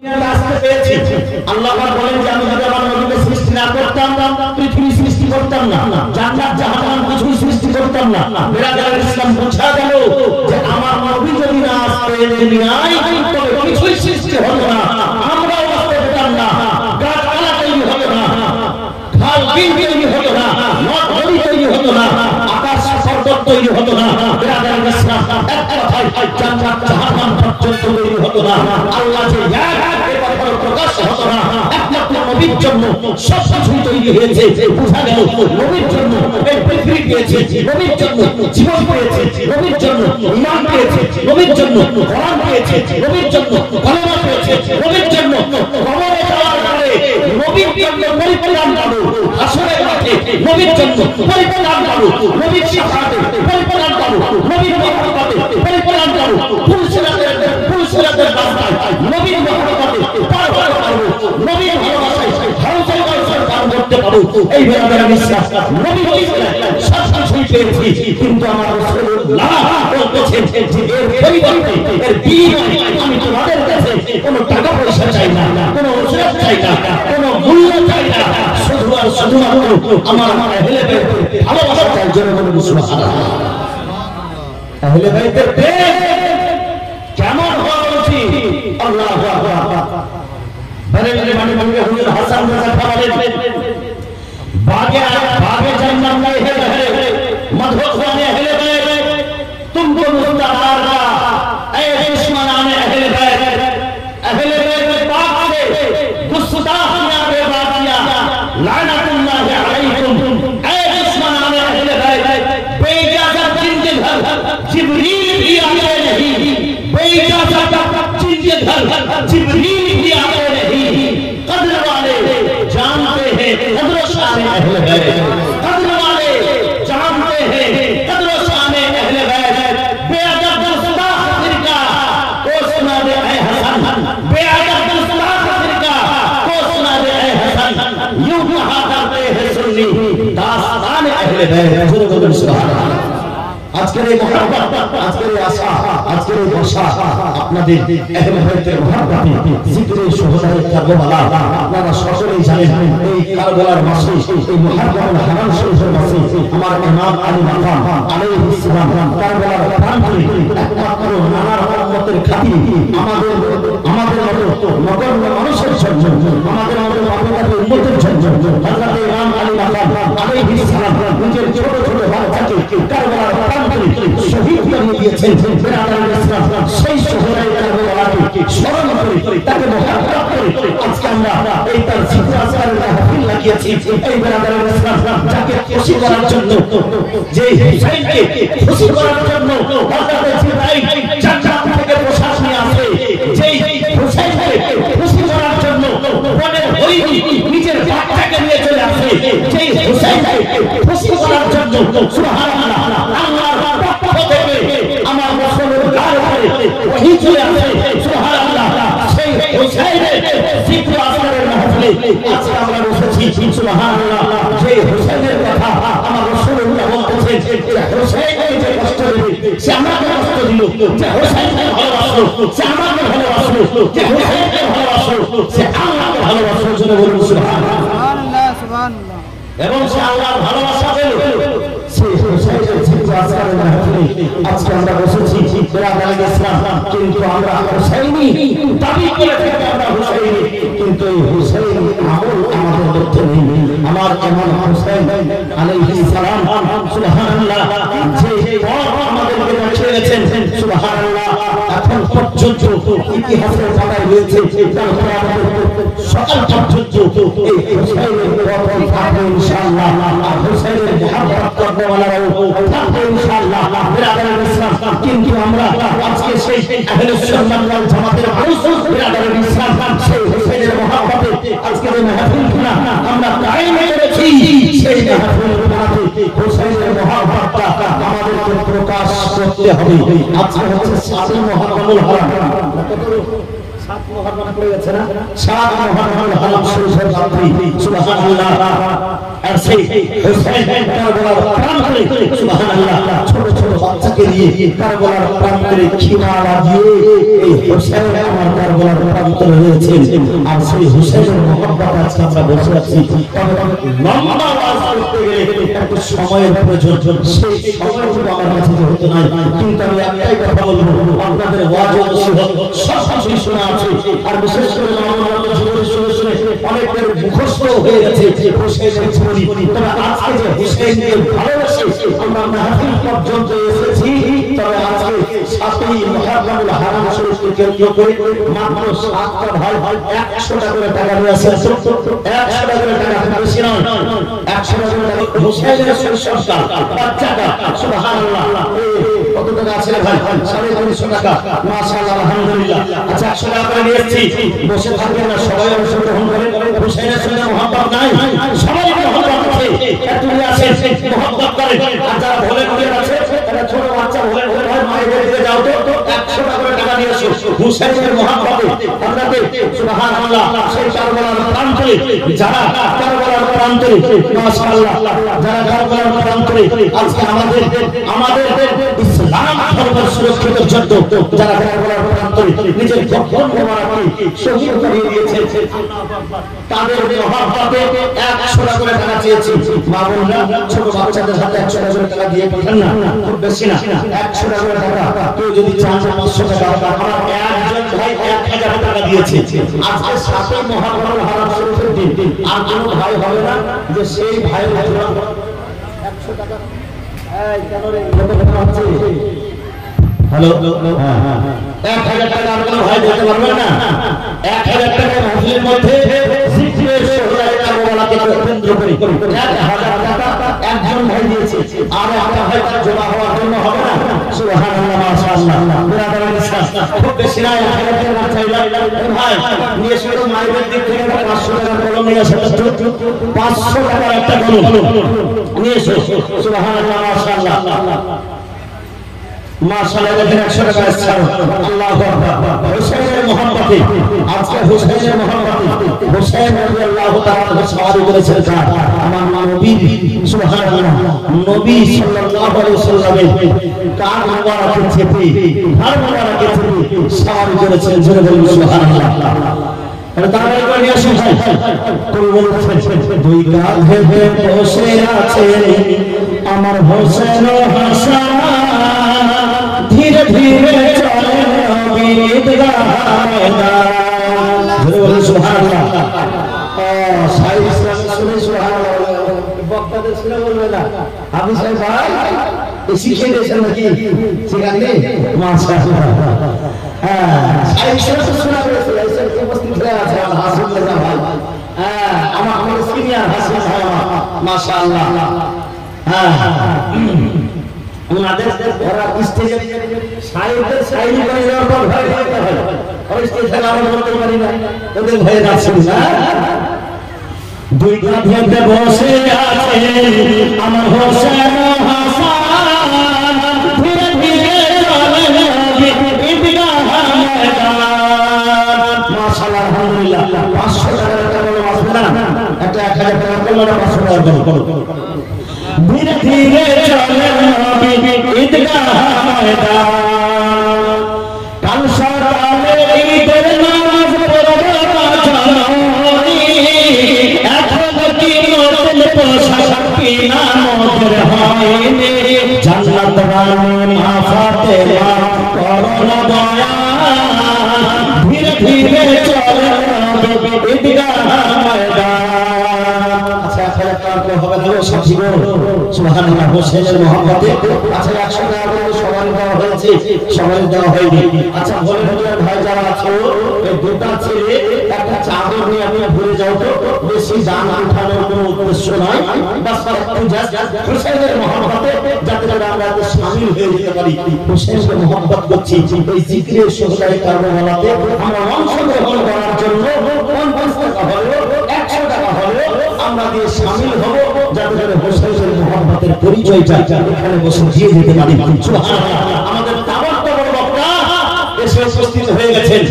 আকাশ পর্বত তৈরি হতো না, আমি তোমাদের কাছে কোন টাকা পয়সা চাই না, কোন ওষুধ চাই না, কোন মূল্য চাই না, শুধুমাত্র আমার ভালোবাসা চাই। জনগণ কেমন হওয়া উচিত? হাসান আজকের এই মহাব্বত, আজকের এই আশা, আজকের এই বর্ষা আপনাদের আহলে বাইতের মহাব্বতে জিকিরের সহযোগিতায় কারবালা, আপনারা সকলেই জানেন এই কারবালার মাসে এই মুহররমুল হারাম শরীফের মাসে আমার ইমাম আলী মাকাম আলাইহিস সালাম কারবালার প্রান্তরে একমাত্র নানার উম্মতের খাতিরে আমাদের মতো নগণ্য মানুষের জন্য, আমাদের আপনাদের উম্মতের জন্য হযরত ইমাম আলী মাকাম আলাইহিস সালাম নিজের ছোট ছোট বাচ্চাকে কারবালার নিজের বাচ্চাকে নিয়ে চলে আসে সেই হুসাইনকে খুশি করার জন্য। সুবহানাল্লাহ, এবং সে আল্লাহর ভালোবাসা এখন পর্যন্ত ইতিহাসের পাতায় রয়েছে। সকাল পর্যন্ত কিন্তু আমরা আজকে সেই আহলে সুন্নাত ওয়াল জামাতের মানুষ বিরাদরের ইসলাম সেই হোসেনের মহব্বতে আজকে এই মাহফিলটা আমরা কায়েম করেছি। সেই মাহফিলটাতে হোসেনের মহব্বতটা আমাদেরকে প্রকাশ করতে হবে। আজকে হচ্ছে 7 মুহররমুল হারাম, সাত মোহর মনে পড়ে যাচ্ছে না? সাত মোহর হল আলম সূর্যের রাত্রি। সুবহানাল্লাহ। আর সেই হোসেন কারবালার প্রান্তরে সুবহানাল্লাহ ছোট ছোট বাচ্চাকে নিয়ে কারবালার প্রান্তরে খিমা লাগিয়ে এই হোসেন আমার কারবালার প্রান্তরে রয়েছেন। আর সেই হোসেনের মহব্বত আজকে আমরা বসে আছি। লম্বা ওয়াজ করতে গেলে একটু সময়ের প্রয়োজন, সেই সময়টুকু আমার কাছে হতে নাই, কিন্তু আমি একটাই কথা বলবো, আপনাদের ওয়াজ সবকিছু শোনা আছে। আর বিশেষ করে অনেকের মুখস্থ হয়ে গেছে হোসেনের জীবনী। তবে আজকে যে হোসেনকে ভালোবাসে আমরা মাহফিল পর্যন্ত এসেছি, তবে আজকে সাতই মুহররমুল হারাম শরীফকে কেন্দ্র করে মাত্র 7টা ভাই 100 টাকা করে টাকা নিয়ে আসে। 100 টাকা করে টাকা বেশি নয়, 100 টাকা করে হোসেনের সন্তান বাচ্চাটা সুবহানাল্লাহ কত টাকা আছে ভাই? 350 টাকা। মাশাআল্লাহ আলহামদুলিল্লাহ। আচ্ছা 100 টাকা করে নিয়ে আসছি, বসে থাকবেন না, সবাই অংশগ্রহণ করেন। হোসেনের সঙ্গে মহব্বত নাই, সবাই মহব্বত করে একটু আসেন, মহব্বত করেন। আর যারা ভোলে ভোলে আছে, যারা ছোট বাচ্চা ভোলে ভোলে ভাই মায়ের দিকে যাও তো 100 টাকা করে টাকা নিয়ে আসো হোসেনের মহব্বতে আপনাদের সুবহানাল্লাহ। সেই কারবালার প্রান্তরে যারা কারবালার প্রান্তরে মাশাআল্লাহ যারা কারবালার প্রান্তরে আজকে আমাদের ইসলাম ধর্মের সুরক্ষিত জন্য যারা কারবালার প্রান্তরে নিজের জীবন কোরবানি শহীদ করে দিয়েছে তাদের মহব্বতে 100 টাকা করে টাকা চেয়েছি। মা বোনরা ছোট বাচ্চাদের হাতে 100 টাকা করে টাকা দিয়ে পাঠান না, খুব বেশি না, 100 টাকা করে টাকা। কেউ যদি চান 500 টাকা, আমার একজন ভাই 1000 টাকা দিয়েছে। আজকে সাতই মুহররম হারাম শরীফের দিন, আর কোনো ভাই হবে না যে সেই ভাই হলো 100 টাকা। এই কেন রে কত কথা হচ্ছে? হ্যালো, হ্যাঁ হ্যাঁ 1000 টাকা আর কোনো ভাই দিতে পারবে না। 1000 টাকা মাহফিলের মধ্যে আমার হোসেন ধীরে ধীরে চলে বক্তাদের ছিল বলবে না আমি সাহেব ভাই শিখে দিয়েছেন নাকি সেখানে উপস্থিত আছে আমার সিনিয়র হাসিন ভাই মাশাআল্লাহ। একটা ধীরে ধীরে চলে নবী ঈদগাহ ময়দান, কাল সকালে ঈদের নামাজ পড়বো জননী, এখন কি নতুন পোশাক কিনা মোদের হয়নি, জান্নাত রানী মা ফাতেমা করুণ দয়া, ধীরে ধীরে চলে নবী ঈদগাহ ময়দান। অংশগ্রহণ করার জন্য 50 টাকা হলো 100 টাকা হলো আমরা দিয়ে শামিল হবো, যাতে হোসেনের মহব্বতের পরিচয়টা এখানে বসে দিয়ে দিতে পারি। সুবহানাল্লাহ। আমাদের তাওয়াক্কুল বক্তা এসে উপস্থিত হয়ে গেছেন,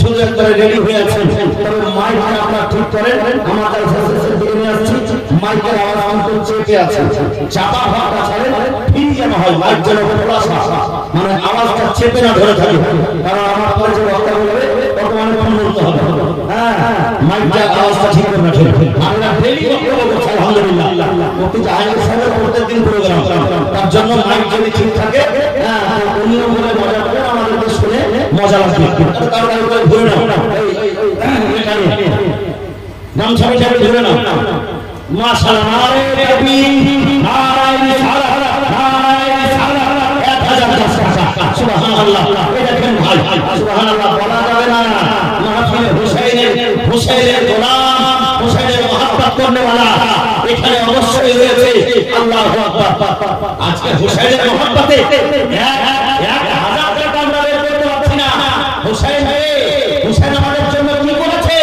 সুযোগ করে রেডি হয়ে আছেন। তবে মাইকটা আপনারা ঠিক করেন, আমাদের সাথে দিয়ে নিয়ে আসছি। মাইকের আওয়াজ আমাদের চেপে আছে, চাপা ভাবটা ছাড়ে ঠিক যেন হয় মাইক যেন খোলাসা, মানে আওয়াজটা চেপে না ধরে থাকে, কারণ আমার পরিচয় বক্তা বলবে বর্তমানে ফোন করতে হবে। হ্যাঁ, মাইকটা আওয়াজটা ঠিক করে রাখেন। আমরা ডেলি বক্তব্য বলছি আলহামদুলিল্লাহ, প্রতি জায়গায় সবাই প্রত্যেকদিন প্রোগ্রাম, তার জন্য মাইক যদি ঠিক থাকে হ্যাঁ অন্য বলে মজা করে আমাদের শুনে মজা লাগবে। কারণ ভুলে না নাম সবাই সবাই ভুলে না আমাদের জন্য কি করেছে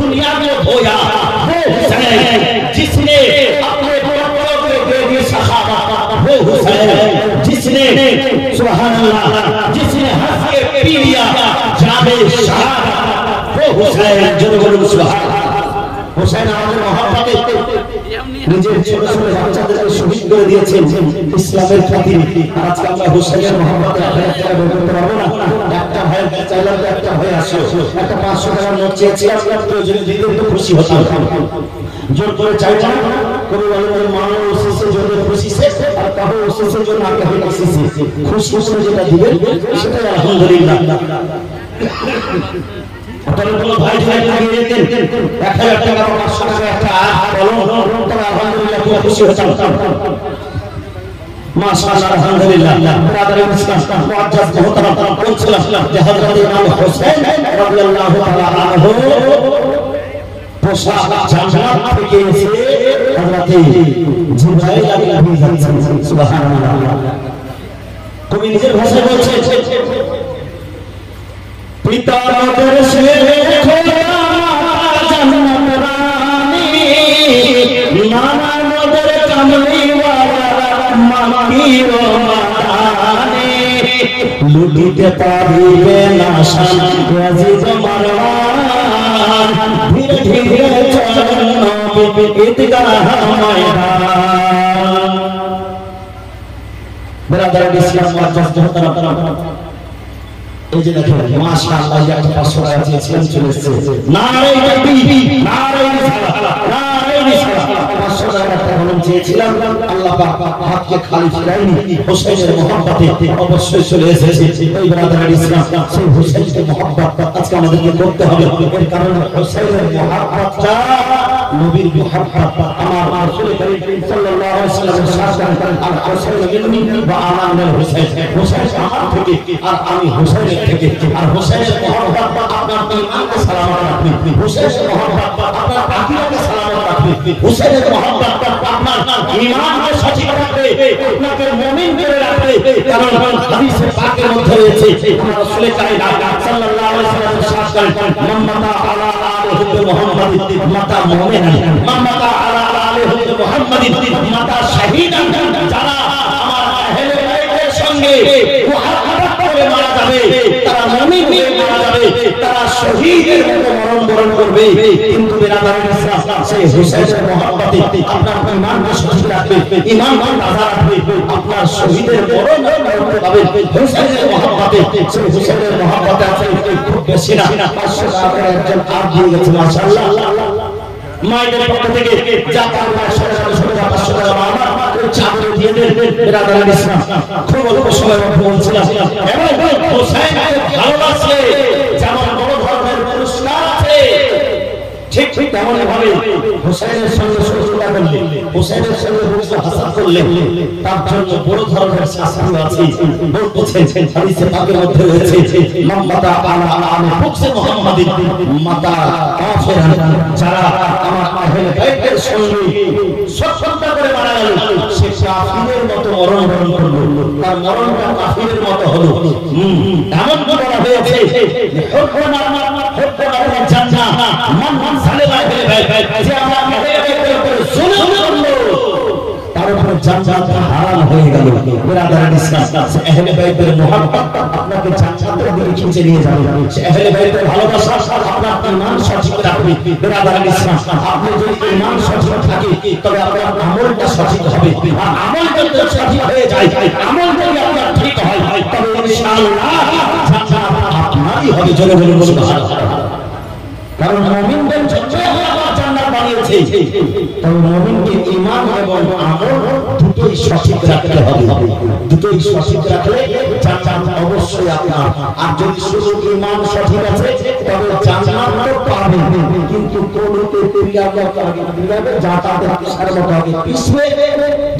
दुनिया में खोया वो हुसैन जिसने अपने बड़ों को दे दी सहाबा, वो हुसैन जिसने सुभान अल्लाह जिसने हंस के पी लिया जामे शाह, হুসাইন জনগণ সুবহান হুসাইন আমাদের মহাপতে নিজের ছোট ছোট বাচ্চাদেরকে শহীদ করে দিয়েছেন ইসলামের খাতিরে। আর আজকে আমরা হুসাইনের মহাপতে আপনারা যারা বলতে পারবো না, একটা ভাই চাইলাম একটা ভাই আসো, একটা 500 টাকা নোট চেয়েছি, আপনারা তো যদি দিতেন তো খুশি হতাম, জোর করে চাইলাম কোনো বড় মানো ওসিসের জন্য খুশি সে আর কারো ওসিসের জন্য আর কারো খুশি সে খুশি করে যেটা দিবেন সেটা আলহামদুলিল্লাহ। কবি নিজের ভাষায় বলছে পিতা মাতার স্নেহে খোদা জান্নাত রানী নানা নজর কামলিওয়ালা মাগির মাতানে লুটিতে পারিবে না শান আজিজ মারওয়ান ধীরে ধীরে চরণ নবী ঈদগাহ ময়দান। ব্রাদার ইসলাম মাদ্রাসা জহরাতরা এই যে দেখো মাশাআল্লাহ এই একটা 500 টাকা দিয়েছেন চলে এসেছে। নারে তাকবীর নারে সালাত নারে সালাত 500 টাকা বললাম চেয়েছিলাম, আল্লাহ পাক হাতকে খালি ফিরাইনি, হোসেনের মহব্বতে অবশ্যই চলে এসেছে। এই ব্রাদার ইসলাম সেই হোসেনকে মহব্বত আজকে আমাদেরকে করতে হবে, এর কারণ হোসেনের মহব্বতটা নবীর মহব্বত। আমার রাসূল করিম সাল্লাল্লাহু আলাইহি ওয়াসাল্লাম সাথে আর হোসেন মিননি ওয়া আনা মিনাল হোসেন, হোসেন আমার থেকে আর আমি হোসেন থেকে। আর হোসেনের মহব্বত আপনার ঈমানকে সালামত রাখবে, হোসেনের মহব্বত আপনার আকীদাকে সালামত রাখবে, হোসেনের মহব্বত আপনার ঈমানকে সঠিক রাখবে, আপনাকে মুমিন করে রাখবে। কারণ হাদিসে পাকের মধ্যে রয়েছে আমার রাসূল করিম সাল্লাল্লাহু আলাইহি ওয়াসাল্লাম সাথে মাম্মাতা আলা আলিহি মুহাম্মাদিন মাতা মুমিনান মাম্মাতা আলা আলিহি মুহাম্মাদিন মাতা শাহীদান, যারা আমার আহলে বাইতের সঙ্গে মারা যাবে তারা মুমিন হয়ে মারা যাবে, তারা শহীদের মতো মরণ বরণ করবে। কিন্তু বিরাদারের ইসলাম সেই হোসেনের মহব্বতে আপনার ঈমানকে সঠিক রাখবে, ঈমানকে তাজা রাখবে, আপনার শহীদের মরণ বরণ করবে হোসেনের মহব্বতে। সেই হোসেনের মহব্বতে আছে খুব বেশি না 500 টাকা একজন আপ দিয়ে গেছে মাশাআল্লাহ। মায়ের পক্ষ থেকে যা পাওয়ার সরাসরি সোজা 500 টাকা মামা ওই চাকরি দিয়ে দেন বিরাদারের ইসলাম। খুব অল্প সময় বলছিলাম এবং হোসেনকে ভালোবাসে যেমন বড় ধরনের পুরস্কার আছে, ঠিক ঠিক তেমন ভাবে হোসেনের সঙ্গে শত্রুতা করলে, হোসেনের সঙ্গে বন্ধুত্ব হাসিল করলে তার জন্য বড় ধরনের শাস্তি আছে। বলতেছেন হাদিসে পাকের মধ্যে রয়েছে মাম্মাতা আলা আলি হুকসে মুহাম্মাদিন মাতা কাফিরান, যারা আমার আহলে বাইতের সঙ্গে শত্রুতা করে মারা গেল সে সে কাফিরের মতো মরণবরণ করলো, তার মরণটা কাফিরের মতো হলো। এমন বলা হয়েছে কারণ মুমিনদের হ্যাঁ প্রত্যেকটা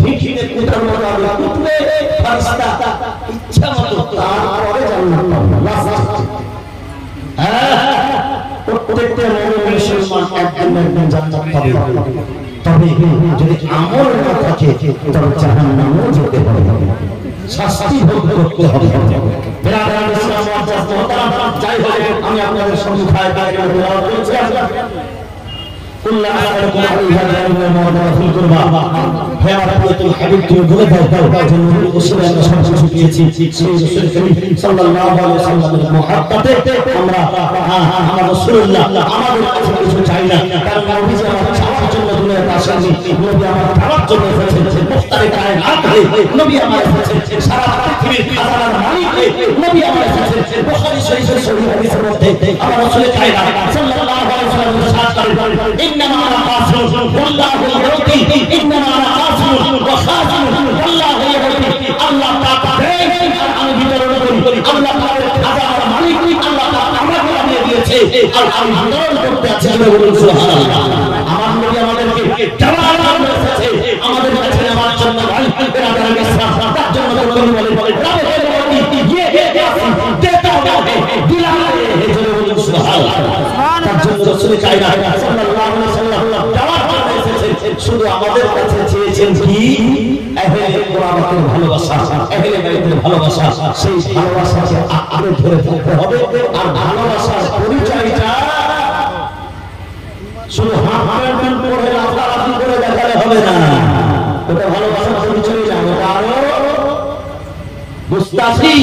মুসলমান একদিন জান্নাত পাবে, তবে যদি আমল না থাকে তবে জাহান্নামে যেতে হবে, শাস্তি ভোগ করতে হবে। বিরাদারান ইসলাম ও মুহতারাম, যাই হোক আমি আপনাদের সম্মুখে আয়াত তেলাওয়াত করছি। কুল্লা আলাইকুম আলাইহি ওয়া রাহমাতুল কুরবা। হে আল্লাহর হাবিব, তুমি বলে দাও যে নবীর উসুলে আমরা সবকিছু পেয়েছি, সেই রাসূল করিম সাল্লাল্লাহু আলাইহি ওয়াসাল্লামের মহব্বতে আমরা আমার রাসূলুল্লাহ আমাদের কাছে কিছু চাই না, কারণ নবী যে আমার চাওয়ার জন্য দুনিয়াতে আসেননি, নবী আমার চাওয়ার জন্য এসেছেন। মুখতারে কায়নাত নবী আমার এসেছেন, সারা পৃথিবীর খাজানার মালিক নবী আমার এসেছেন। বুখারী শরীফের সহিহ হাদিসের মধ্যে আমার রাসূল কায়নাত সাল্লাল্লাহু আলাইহি ওয়াসাল্লাম ইরশাদ করেন, ইন্নামা আনা কাসিম আল্লাহু ইয়াউতি, ইন্নামা আনা কাসিম ওয়া খাসিম আল্লাহু ইয়াউতি। আল্লাহ পাক দেন আর আমি বিতরণ করি। আল্লাহ পাক খাজানার মালিক, আল্লাহ পাক আমাকে দিয়ে দিয়েছে আর আমি বিতরণ করতে আছি। আমরা বলি সুবহানাল্লাহ। আমার নবী আমাদেরকে জবাব দিয়েছে, আমাদের কাছে আমার জন্য ভালো করে আমাদের সাথে তার জন্য বলি বলি বলি জবাব দিয়ে দেতা হবে দিলারে। এই জন্য বলি সুবহানাল্লাহ। রাসূল কাইনাত সাল্লাল্লাহু আলাইহি ওয়াসাল্লাম দাওয়াত দিয়েছেন, শুধু আমাদের কাছে চেয়েছেন কি আহলে কুরআনের ভালোবাসা, আহলে বাইতের ভালোবাসা। সেই ভালোবাসাকে আঁকড়ে ধরে থাকতে হবে, আর ভালোবাসার পরিচয়টা শুধু হাফেজের পড়ে লাফালাফি করে দেখালে হবে না। ওটা ভালোবাসার পরিচয় না, ওটা আরো মুস্তাফি।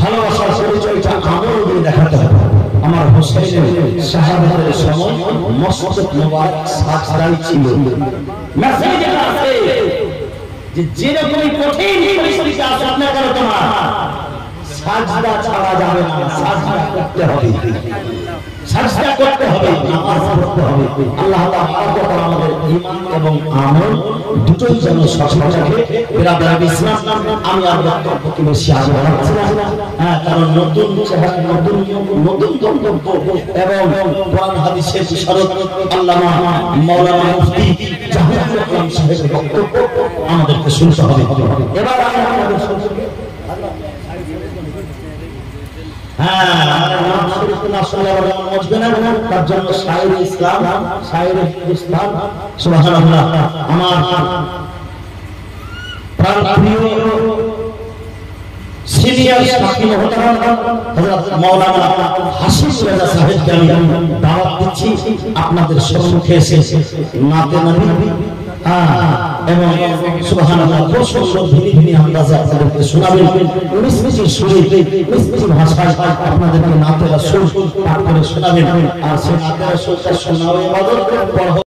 ভালোবাসার পরিচয়টা আমল দিয়ে দেখাতে হবে। আমার হোসেনের শাহাদাতের সময় মসজিদ মুবারক সাজদাই ছিল। মেসেজে আছে যে যেরকম কঠিন পরিস্থিতি আছে আপনার কারণে তোমার সাজদা ছাড়া যাবে না, সাজদা করতে হবে, সাজদা করতে হবে, নামাজ পড়তে হবে। আল্লাহ তাআলা আমাদের আমাদের ঈমান এবং আমল দুটোই যেন সঠিক থাকে। বিরাদার ইসলাম, আমি আর বক্তব্য বেশি আগাচ্ছি না, কারণ নতুন চেহারা, নতুন নতুন বক্তব্য এবং কোরআন হাদিসের শরত আল্লামা মাওলানা মুফতি জাহিরুল ইসলাম সাহেবের বক্তব্য আমাদেরকে শুনতে হবে। এবার আমাদের শুনতে আপনাদের সম্মুখে এসে নাতে নাবি এবং সুবহানাল্লাহ প্রশংসনীয় ভিনি আন্দাজে আপনাদেরকে শোনাবেন। মিষ্টি সুরে মিষ্টি ভাষায় আপনাদেরকে নাতে রাসূল পাঠ করে শোনাবেন। আর সেই নাতে রাসূলটা শোনাও ইবাদত।